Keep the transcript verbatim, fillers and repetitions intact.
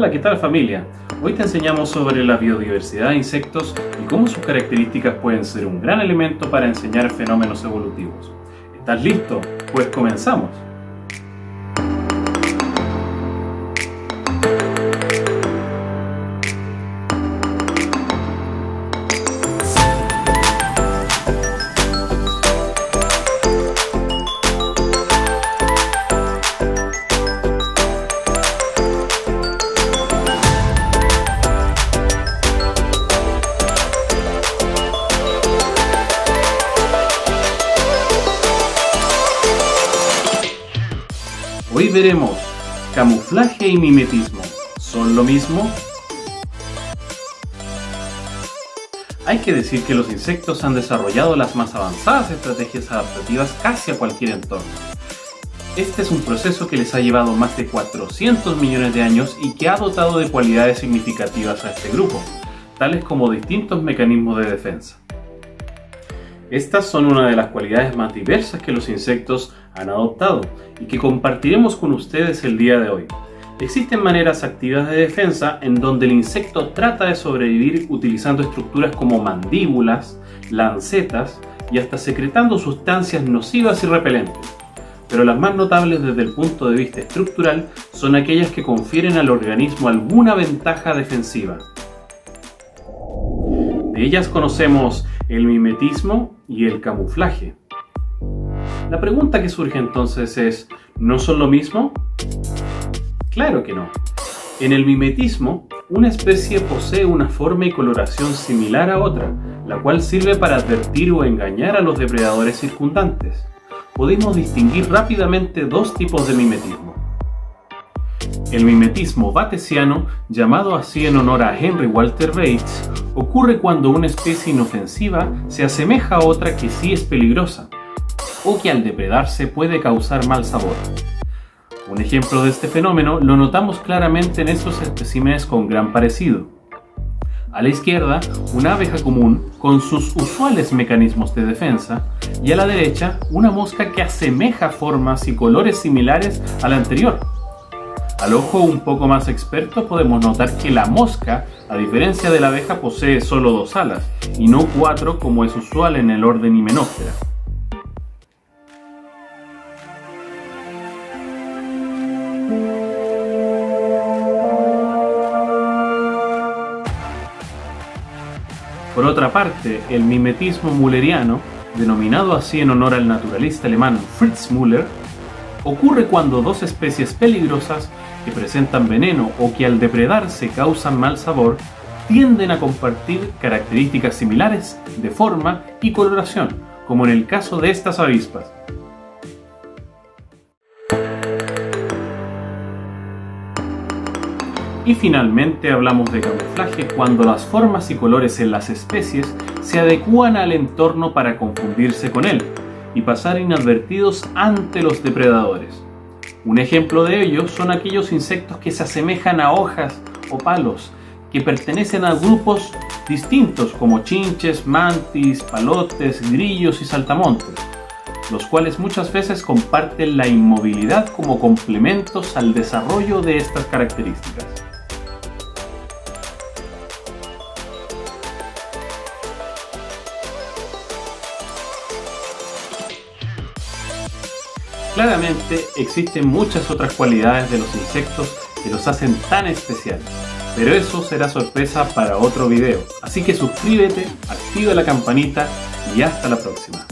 Hola, ¿qué tal familia? Hoy te enseñamos sobre la biodiversidad de insectos y cómo sus características pueden ser un gran elemento para enseñar fenómenos evolutivos. ¿Estás listo? Pues comenzamos. Hoy veremos camuflaje y mimetismo. ¿Son lo mismo? Hay que decir que los insectos han desarrollado las más avanzadas estrategias adaptativas casi a cualquier entorno. Este es un proceso que les ha llevado más de cuatrocientos millones de años y que ha dotado de cualidades significativas a este grupo, tales como distintos mecanismos de defensa. Estas son una de las cualidades más diversas que los insectos han adoptado y que compartiremos con ustedes el día de hoy. Existen maneras activas de defensa en donde el insecto trata de sobrevivir utilizando estructuras como mandíbulas, lancetas y hasta secretando sustancias nocivas y repelentes. Pero las más notables desde el punto de vista estructural son aquellas que confieren al organismo alguna ventaja defensiva. De ellas conocemos el mimetismo y el camuflaje. La pregunta que surge entonces es, ¿no son lo mismo? Claro que no. En el mimetismo, una especie posee una forma y coloración similar a otra, la cual sirve para advertir o engañar a los depredadores circundantes. Podemos distinguir rápidamente dos tipos de mimetismo. El mimetismo batesiano, llamado así en honor a Henry Walter Bates, ocurre cuando una especie inofensiva se asemeja a otra que sí es peligrosa, o que al depredarse puede causar mal sabor. Un ejemplo de este fenómeno lo notamos claramente en estos especímenes con gran parecido. A la izquierda, una abeja común con sus usuales mecanismos de defensa, y a la derecha, una mosca que asemeja formas y colores similares a la anterior. Al ojo un poco más experto podemos notar que la mosca, a diferencia de la abeja, posee solo dos alas, y no cuatro como es usual en el orden himenóptera. Por otra parte, el mimetismo mulleriano, denominado así en honor al naturalista alemán Fritz Müller, ocurre cuando dos especies peligrosas que presentan veneno o que al depredarse causan mal sabor, tienden a compartir características similares de forma y coloración, como en el caso de estas avispas. Y finalmente hablamos de camuflaje cuando las formas y colores en las especies se adecúan al entorno para confundirse con él y pasar inadvertidos ante los depredadores. Un ejemplo de ello son aquellos insectos que se asemejan a hojas o palos, que pertenecen a grupos distintos como chinches, mantis, palotes, grillos y saltamontes, los cuales muchas veces comparten la inmovilidad como complementos al desarrollo de estas características. Claramente existen muchas otras cualidades de los insectos que los hacen tan especiales, pero eso será sorpresa para otro video. Así que suscríbete, activa la campanita y hasta la próxima.